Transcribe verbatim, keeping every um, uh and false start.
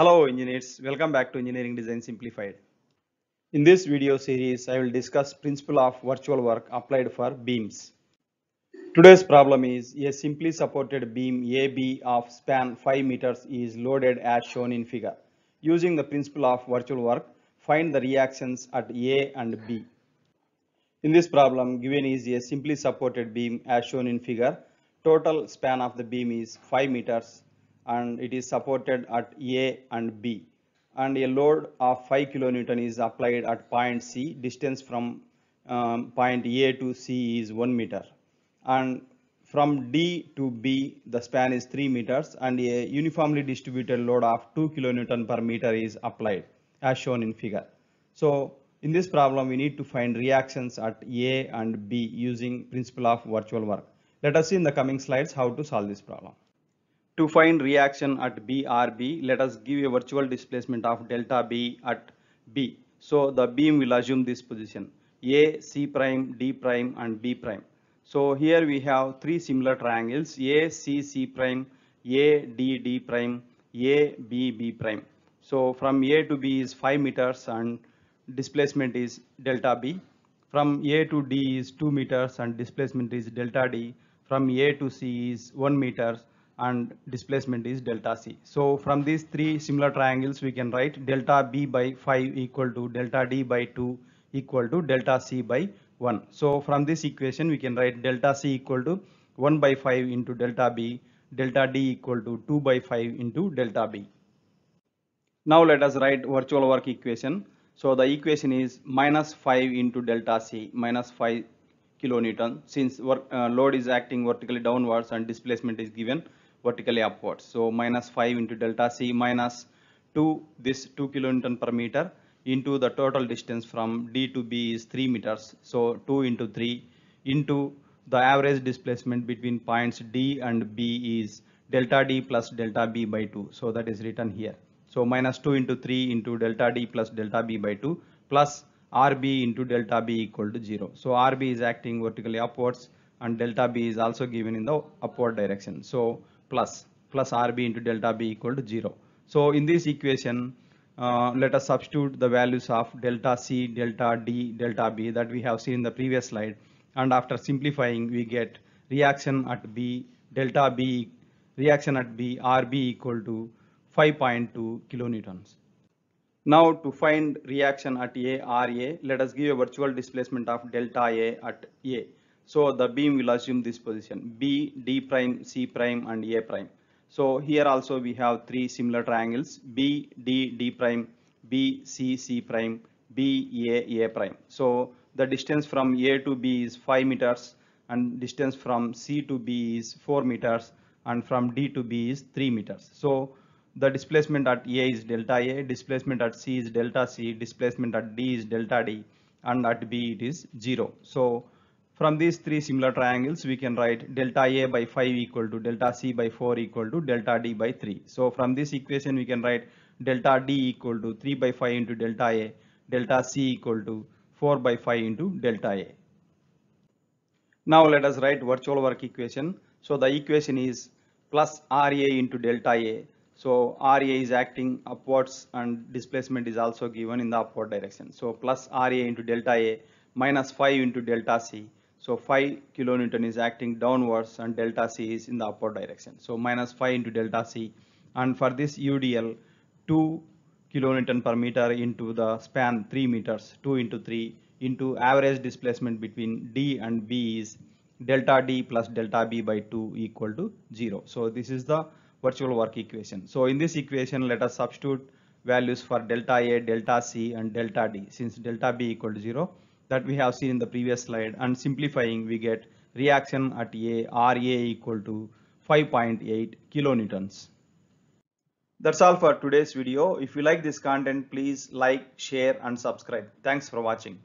Hello engineers, welcome back to Engineering Design Simplified. In this video series, I will discuss principle of virtual work applied for beams. Today's problem is a simply supported beam A B of span five meters is loaded as shown in figure. Using the principle of virtual work, find the reactions at A and B. In this problem, given is a simply supported beam as shown in figure. Total span of the beam is five meters. And it is supported at A and B, and a load of five kilonewton is applied at point C. Distance from um, point A to C is one meter, and from D to B the span is three meters, and a uniformly distributed load of two kilonewton per meter is applied as shown in figure. So in this problem we need to find reactions at A and B using principle of virtual work. Let us see in the coming slides how to solve this problem. To find reaction at B or B, let us give a virtual displacement of delta B at B. So the beam will assume this position A, C prime, D prime and B prime. So here we have three similar triangles A, C, C prime, A, D, D prime, A, B, B prime. So from A to B is five meters and displacement is delta B. From A to D is two meters and displacement is delta D. From A to C is one meter. And displacement is delta C. So from these three similar triangles we can write delta B by five equal to delta D by two equal to delta C by one. So from this equation we can write delta C equal to one by five into delta B, delta D equal to two by five into delta B. Now let us write virtual work equation. So the equation is minus five into delta C, minus five kilonewton, since work, uh, load is acting vertically downwards and displacement is given vertically upwards. So minus five into delta C minus two, this two kilonewton per meter into the total distance from D to B is three meters. So two into three into the average displacement between points D and B is delta D plus delta B by two. So that is written here. So minus two into three into delta D plus delta B by two plus R B into delta B equal to zero. So R B is acting vertically upwards and delta B is also given in the upward direction. So plus plus R B into delta B equal to zero. So in this equation uh, let us substitute the values of delta C, delta D, delta B that we have seen in the previous slide, and after simplifying we get reaction at B, delta B, reaction at B, R B equal to five point two kilonewtons. Now to find reaction at A, R A, let us give a virtual displacement of delta A at A. So the beam will assume this position B, D prime, C prime and A prime. So here also we have three similar triangles B, D, D prime, B, C, C prime, B, A, A prime. So the distance from A to B is five meters and distance from C to B is four meters and from D to B is three meters. So the displacement at A is delta A, displacement at C is delta C, displacement at D is delta D and at B it is zero. So from these three similar triangles we can write delta A by five equal to delta C by four equal to delta D by three. So from this equation we can write delta D equal to three by five into delta A, delta C equal to four by five into delta A. Now let us write virtual work equation. So the equation is plus R A into delta A. So R A is acting upwards and displacement is also given in the upward direction. So plus R A into delta A minus five into delta C. So five kilonewton is acting downwards and delta C is in the upward direction. So minus five into delta C, and for this U D L two kilonewton per meter into the span three meters, two into three into average displacement between D and B is delta D plus delta B by two equal to zero. So this is the virtual work equation. So in this equation let us substitute values for delta A, delta C and delta D, since delta B equal to zero that we have seen in the previous slide, and simplifying we get reaction at A, R A equal to five point eight kilonewtons. That's all for today's video. If you like this content, please like, share and subscribe. Thanks for watching.